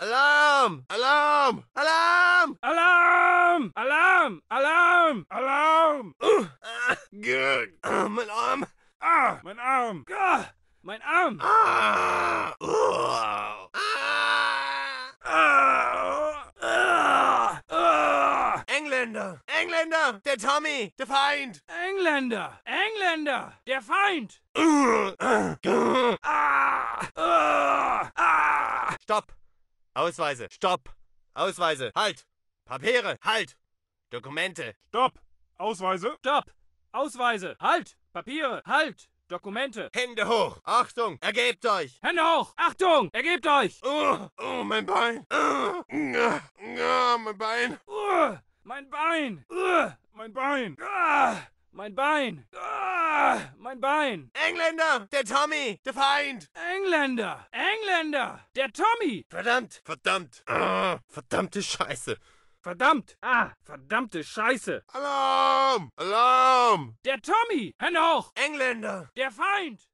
Alarm! Alarm! Alarm! Alarm! Alarm! Alarm! Alarm! Alarm! Gut. Mein Arm. Ah, mein Arm. Ah, mein Arm. Ah. Ah. Ah. Ah. Ah. Engländer. Engländer. Der Tommy. Der Feind. Engländer. Engländer. Der Feind. Ah. Ah. Ah. Stopp. Ausweise. Stopp. Ausweise. Halt. Papiere. Halt. Dokumente. Stopp. Ausweise. Stopp. Ausweise. Halt. Papiere, halt! Dokumente! Hände hoch! Achtung! Ergebt euch! Hände hoch! Achtung! Ergebt euch! Oh, mein Bein! Mein Bein! Mein Bein! Mein Bein! Mein Bein! Mein Bein! Engländer! Der Tommy! Der Feind! Engländer! Engländer! Der Tommy! Verdammt! Verdammt! Verdammte Scheiße! Verdammt! Ah, verdammte Scheiße! Alarm! Alarm! Der Tommy! Hände hoch! Engländer! Der Feind!